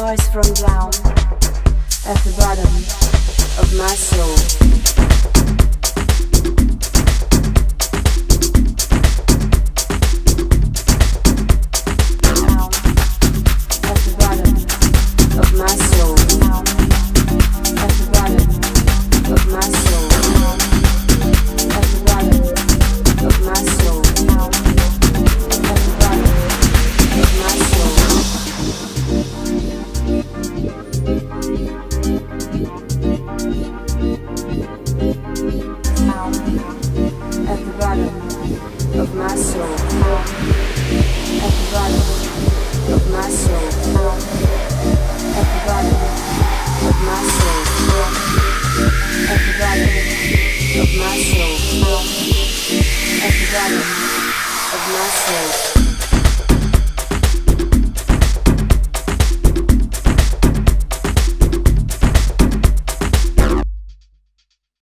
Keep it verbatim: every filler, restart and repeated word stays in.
voice from down at the bottom of my soul. Of my soul, at the bottom of my soul, at the bottom of my soul, at the bottom of my soul, at the bottom of my soul.